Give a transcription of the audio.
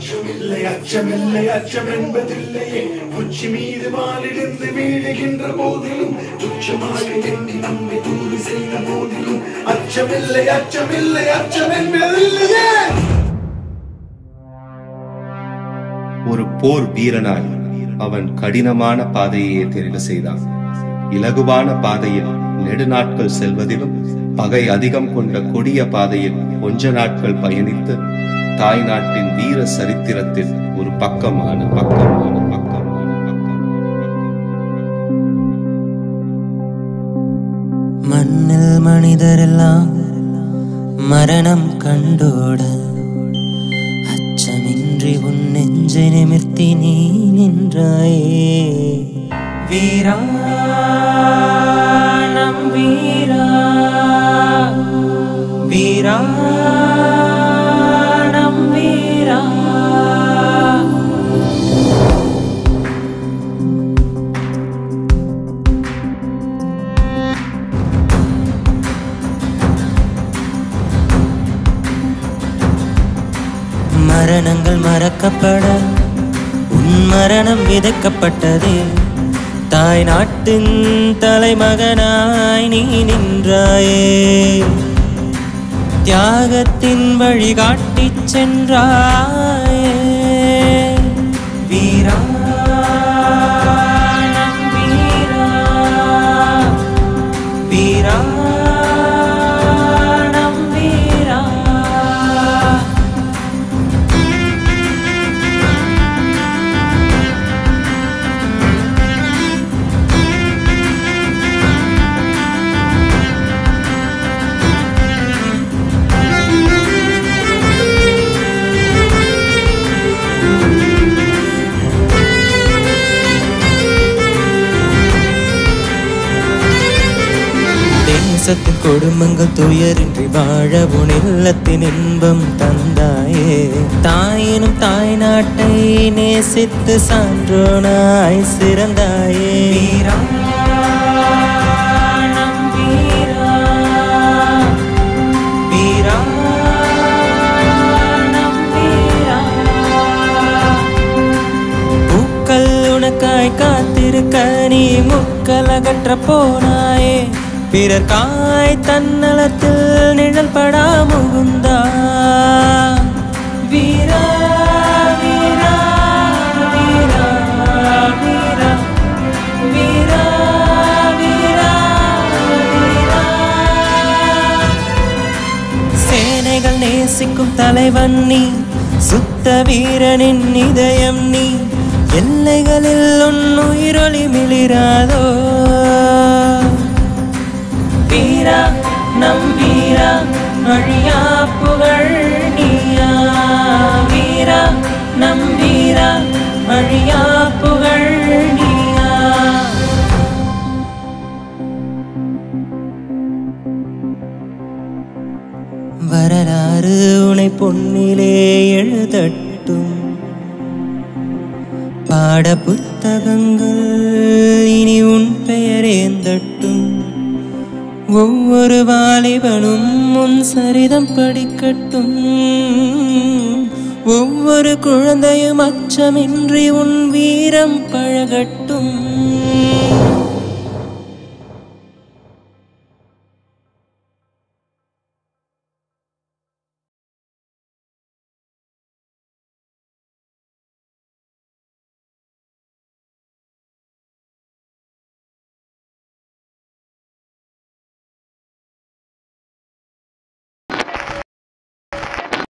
அச்சமில்லை, அச்சமில்லை, அச்சம் என்பதில்லையே. உச்சி மீது மாலிருந்து வீழுகின்ற போதிலும், துச்சமாக எண்ணி நம்மை தூது செய்த போதிலும், அச்சமில்லை, அச்சமில்லை, அச்சம் என்பதில்லையே. ஒரு போர் வீரனாய் அவன் கடினமான பாதையை தெரிவு செய்தான். இலகுவான பாதையில் நெடுநாட்கள் செல்வதிலும், பகை அதிகம் கொண்ட கொடிய பாதையில் கொஞ்ச நாட்கள் பயணித்து, தாய் நாட்டின் வீர சரித்திரத்தில் ஒரு பக்கமான பக்கமான பக்கமான பக்கம். மண்ணில் மனிதரெல்லாம் மரணம் கண்டோட, அச்சமின்றி உன் நெஞ்சை நிமிர்த்தி நீ நின்றாயே. வீரா நம் வீரா, வீரா நம் வீரா. மரணங்கள் மறக்கப்பட உன் மரணம் விதைக்கப்பட்டது. தாய் நாட்டின் தலைமகனாய் நீ நின்றாயே. தியாகத்தின் வழிகாட்டி சென்றாயே. வீரா நம் வீரா, வீரா நம் வீரா. கொடுமங்கள் துயரின்றி வாழ உன் இல்லத்தின் இன்பம் தந்தாயே. தாயினும் தாய் நாட்டை நேசித்து சான்றோனாய் சிறந்தாயே. வீரா நம் வீரா, வீரா நம் வீரா. பூக்கள் உனக்காய் காத்திருக்க நீ முக்கள் அகற்ற போனாயே. பிறர்காய் தன்னலத்தில் நிழல் படா முகுந்தா. வீரா வீரா வீரா வீரா வீரா வீரா வீரா. சேனைகள் நேசிக்கும் தலைவன் நீ, சுத்த வீரனின் இதயம் நீ. எல்லைகளில் உன் உயிரொளி மிளிராதோ. வீரா நம் வீரா, அழியா புகழ் நீயா. வீரா நம் வீரா, அழியா புகழ் நீயா. வரலாறு உனை பொன்னிலே எழுதட்டும். பாட புத்தகங்கள் இனி உன் பெயரேந்தட்டும். ஒவ்வொரு வாலிபனும் உன் சரிதம் படிக்கட்டும். ஒவ்வொரு குழந்தையும் அச்சமின்றி உன் வீரம் பழகட்டும்.